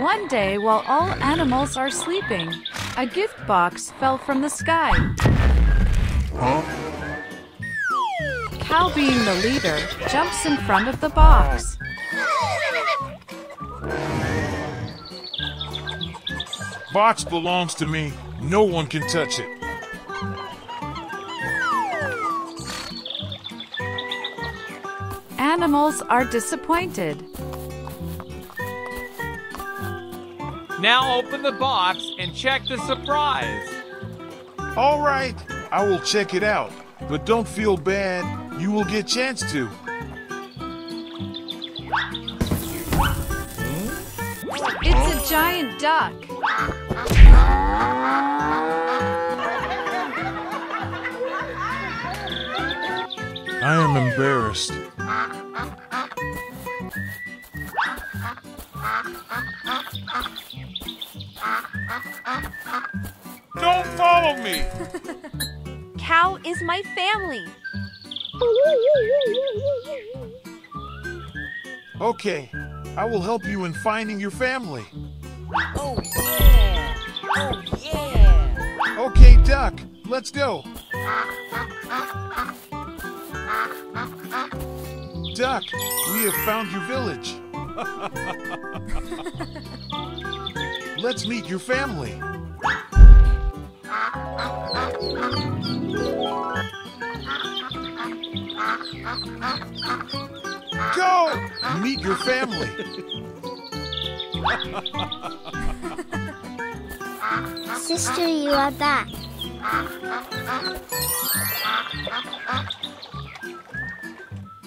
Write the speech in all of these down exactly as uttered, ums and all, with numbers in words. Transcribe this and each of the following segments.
One day, while all animals are sleeping, a gift box fell from the sky. Huh? Cow, being the leader, jumps in front of the box. Box belongs to me. No one can touch it. Animals are disappointed. Now open the box and check the surprise. All right, I will check it out, but don't feel bad. You will get a chance to. It's a giant duck. I am embarrassed. Don't follow me! Cow is my family. Okay, I will help you in finding your family. Oh yeah! Oh yeah! Okay, duck, let's go. Duck, we have found your village. Let's meet your family. Go! Meet your family. Sister, you are back.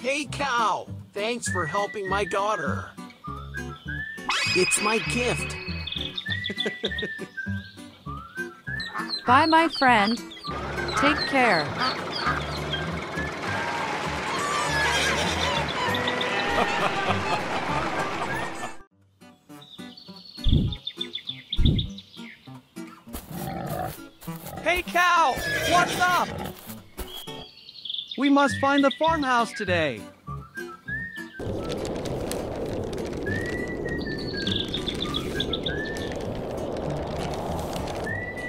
Hey, cow. Thanks for helping my daughter. It's my gift. Bye, my friend. Take care. Hey, cow! What's up? We must find the farmhouse today.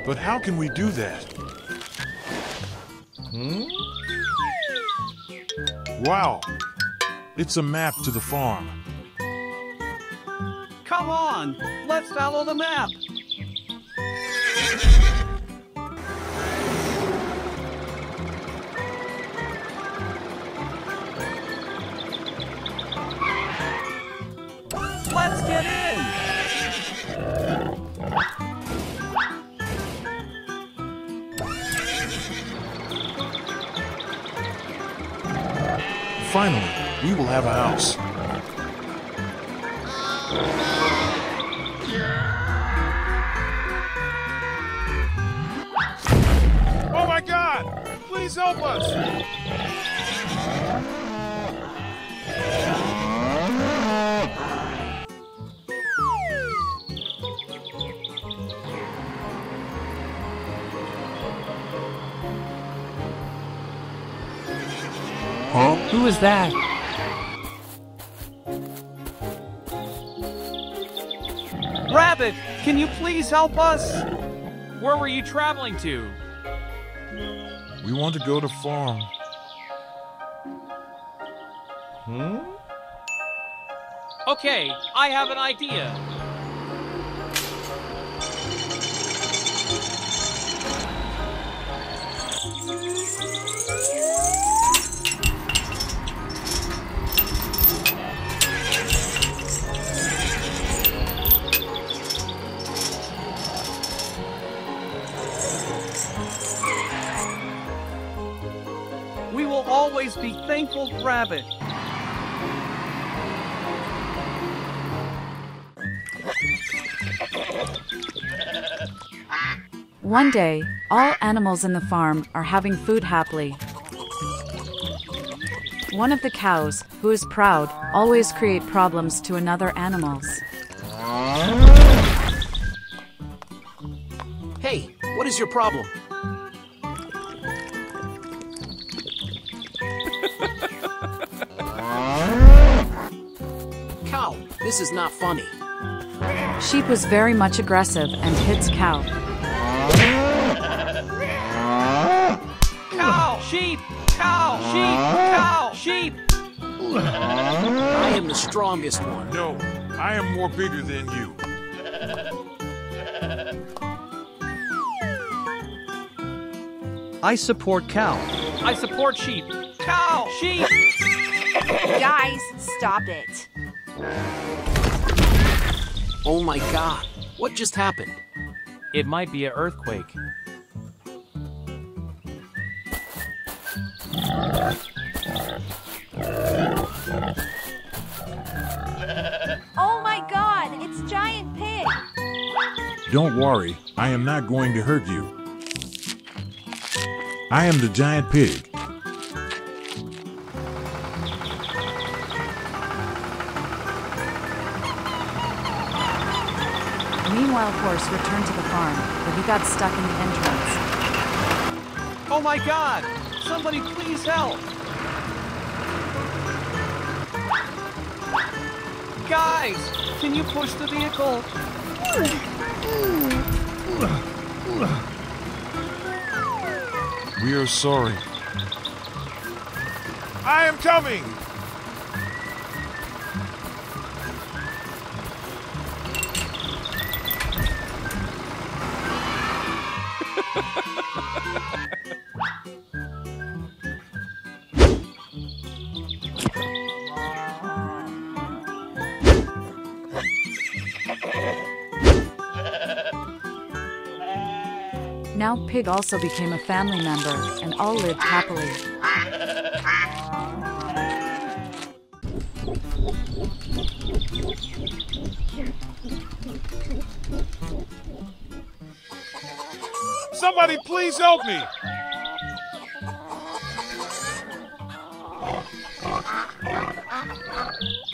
But how can we do that? Hmm? Wow! It's a map to the farm. Come on! Let's follow the map! Let's get in! Finally, we will have a house. Oh my God! Please help us! Huh? Who is that? Rabbit, can you please help us? Where were you traveling to? We want to go to farm. Hmm? Okay, I have an idea. We will always be thankful, Rabbit. One day, all animals in the farm are having food happily. One of the cows, who is proud, always creates problems to another animals. Hey, what is your problem? Cow, this is not funny. Sheep was very much aggressive and hits cow. Cow! Sheep! Cow! Sheep! Cow! Sheep! I am the strongest one. No, I am more bigger than you. I support cow. I support sheep. Cow! Sheep! Guys, stop it. Oh my God, what just happened? It might be an earthquake. Oh my God, it's Giant Pig. Don't worry, I am not going to hurt you. I am the Giant Pig. Meanwhile, Horse returned to the farm, but he got stuck in the entrance. Oh my God! Somebody please help! Guys, can you push the vehicle? We are sorry. I am coming! Now Pig also became a family member, and all lived happily. Somebody please help me!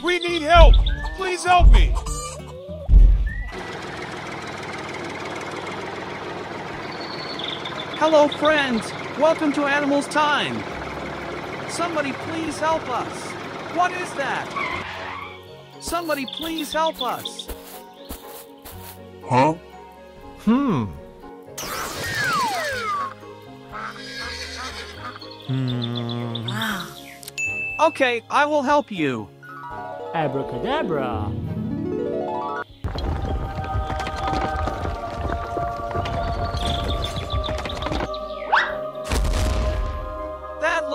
We need help! Please help me! Hello friends, welcome to Animals Time. Somebody please help us. What is that? Somebody please help us. Huh? Hmm. Hmm. Okay, I will help you. Abracadabra.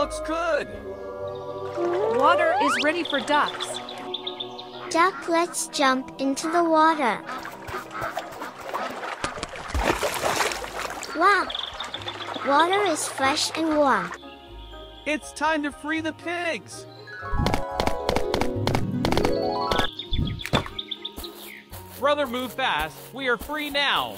Looks good. Water is ready for ducks. Duck, let's jump into the water. Wow! Water is fresh and warm. It's time to free the pigs. Brother, move fast. We are free now.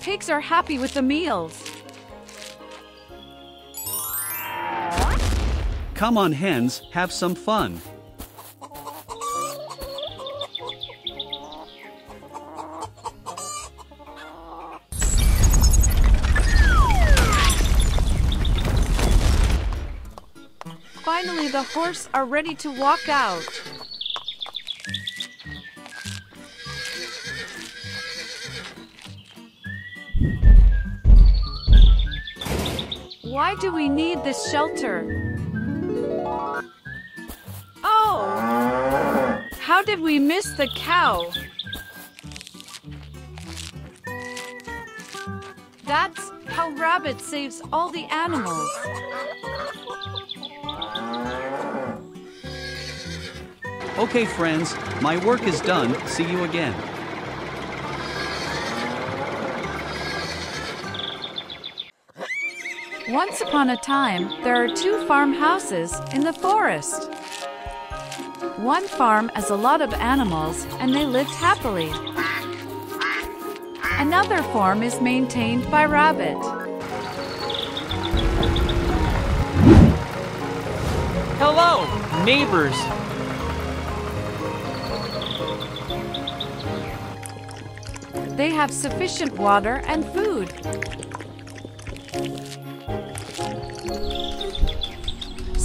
Pigs are happy with the meals. Come on, hens, have some fun. Finally, the horse are ready to walk out. Why do we need this shelter? Oh! How did we miss the cow? That's how Rabbit saves all the animals. Okay, friends, my work is done. See you again. Once upon a time, there are two farmhouses in the forest. One farm has a lot of animals, and they lived happily. Another farm is maintained by Rabbit. Hello, neighbors! They have sufficient water and food.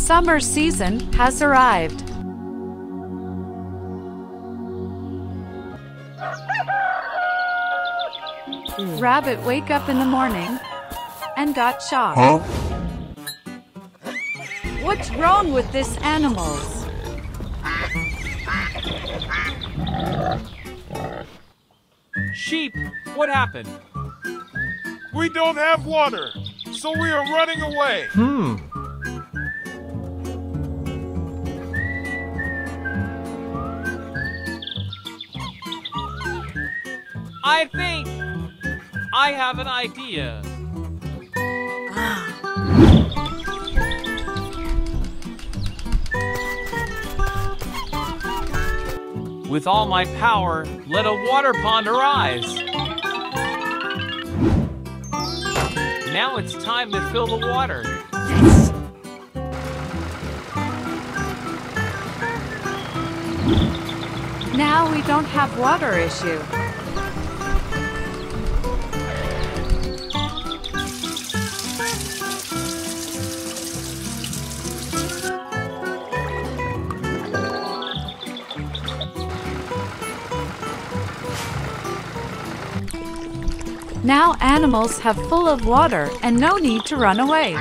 summer season has arrived. Rabbit wake up in the morning and got shocked. Huh? What's wrong with this animals? Sheep, what happened? We don't have water, so we are running away. Hmm. I think I have an idea. With all my power, let a water pond arise. Now it's time to fill the water. Now we don't have water issue. Now animals have full of water and no need to run away.